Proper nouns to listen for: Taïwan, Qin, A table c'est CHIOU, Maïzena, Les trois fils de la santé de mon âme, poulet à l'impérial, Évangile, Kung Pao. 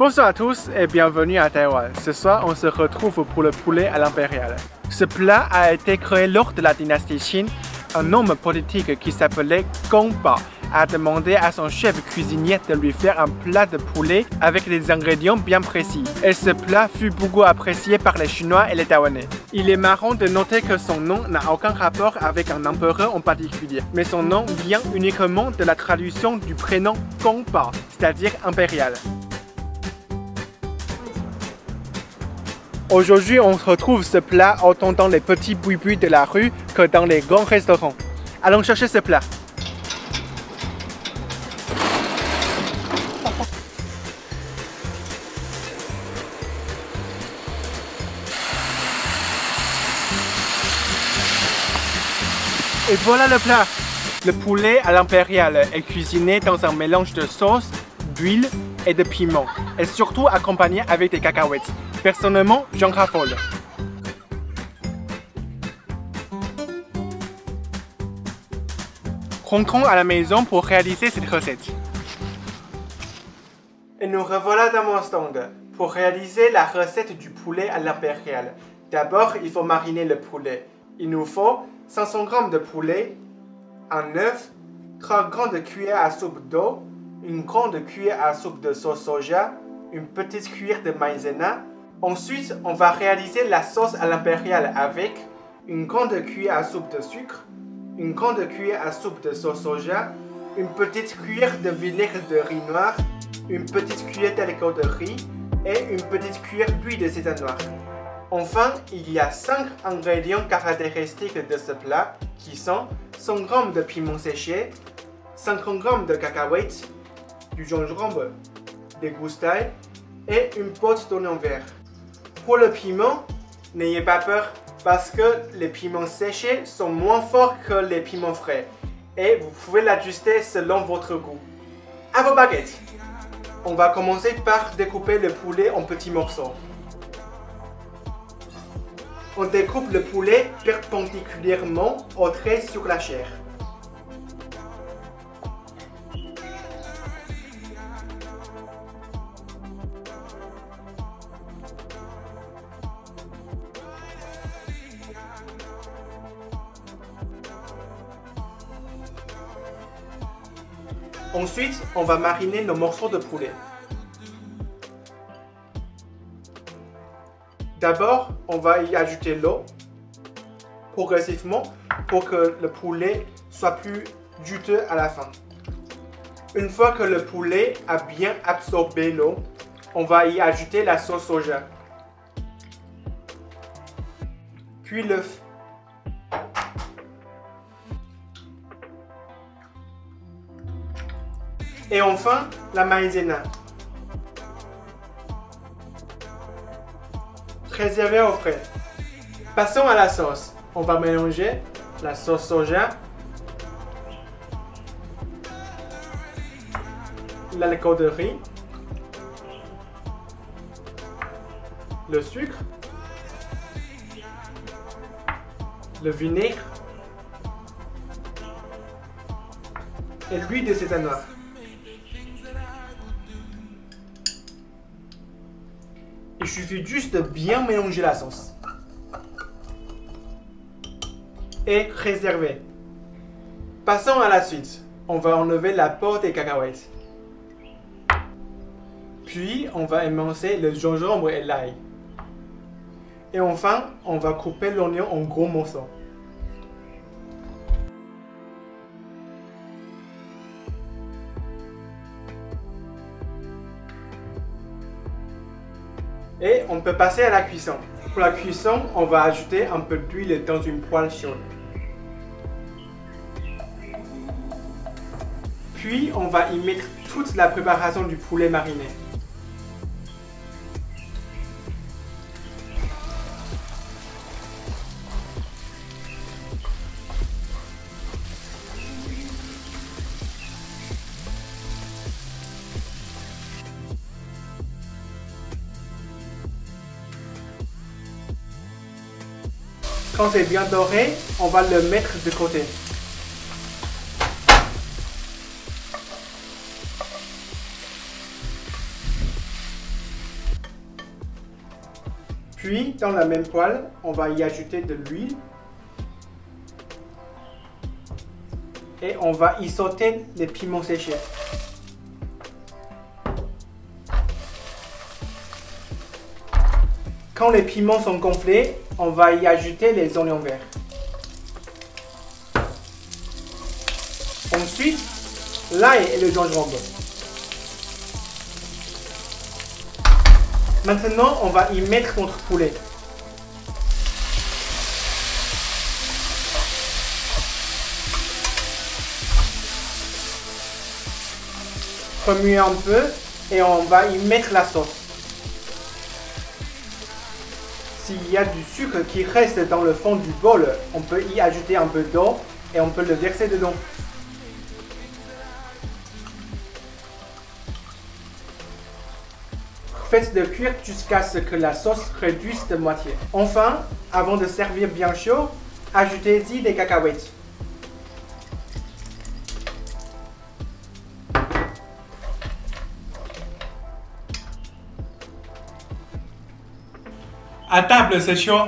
Bonsoir à tous et bienvenue à Taïwan. Ce soir, on se retrouve pour le poulet à l'impériale. Ce plat a été créé lors de la dynastie Qin. Un homme politique qui s'appelait Kung Pao a demandé à son chef cuisinier de lui faire un plat de poulet avec des ingrédients bien précis. Et ce plat fut beaucoup apprécié par les Chinois et les Taïwanais. Il est marrant de noter que son nom n'a aucun rapport avec un empereur en particulier, mais son nom vient uniquement de la traduction du prénom Kung Pao, c'est-à-dire impérial. Aujourd'hui, on retrouve ce plat autant dans les petits buis de la rue que dans les grands restaurants. Allons chercher ce plat. Et voilà le plat! Le poulet à l'impériale est cuisiné dans un mélange de sauce, d'huile et de piment, et surtout accompagné avec des cacahuètes. Personnellement, j'en raffole. Rentrons à la maison pour réaliser cette recette. Et nous revoilà dans mon stand. Pour réaliser la recette du poulet à l'impériale, d'abord, il faut mariner le poulet. Il nous faut 500 g de poulet, un œuf, 3 grandes cuillères à soupe d'eau, une grande cuillère à soupe de sauce soja, une petite cuillère de maïzena. Ensuite, on va réaliser la sauce à l'impériale avec une grande cuillère à soupe de sucre, une grande cuillère à soupe de sauce soja, une petite cuillère de vinaigre de riz noir, une petite cuillère d'alicots de riz et une petite cuillère d'huile de sésame noir. Enfin, il y a 5 ingrédients caractéristiques de ce plat qui sont 100 g de piment séché, 50 g de cacahuètes, du gingembre, des goustailles et une botte d'oignon vert. Pour le piment, n'ayez pas peur parce que les piments séchés sont moins forts que les piments frais et vous pouvez l'ajuster selon votre goût. À vos baguettes! On va commencer par découper le poulet en petits morceaux. On découpe le poulet perpendiculairement au trait sur la chair. Ensuite, on va mariner nos morceaux de poulet. D'abord, on va y ajouter l'eau progressivement pour que le poulet soit plus juteux à la fin. Une fois que le poulet a bien absorbé l'eau, on va y ajouter la sauce soja, puis l'œuf. Et enfin, la maïzena, réservée au frais. Passons à la sauce. On va mélanger la sauce soja, l'aligot de riz, le sucre, le vinaigre et l'huile de sésame noire. Il suffit juste de bien mélanger la sauce et réserver. Passons à la suite. On va enlever la peau des cacahuètes. Puis on va émincer le gingembre et l'ail. Et enfin, on va couper l'oignon en gros morceaux. Et on peut passer à la cuisson. Pour la cuisson, on va ajouter un peu d'huile dans une poêle chaude. Puis on va y mettre toute la préparation du poulet mariné. Quand c'est bien doré, on va le mettre de côté. Puis, dans la même poêle, on va y ajouter de l'huile. Et on va y sauter les piments séchés. Quand les piments sont gonflés, on va y ajouter les oignons verts. Ensuite, l'ail et le gingembre. Maintenant, on va y mettre notre poulet. Remuer un peu et on va y mettre la sauce. S'il y a du sucre qui reste dans le fond du bol, on peut y ajouter un peu d'eau et on peut le verser dedans. Faites de cuire jusqu'à ce que la sauce réduise de moitié. Enfin, avant de servir bien chaud, ajoutez-y des cacahuètes. À table, c'est chaud.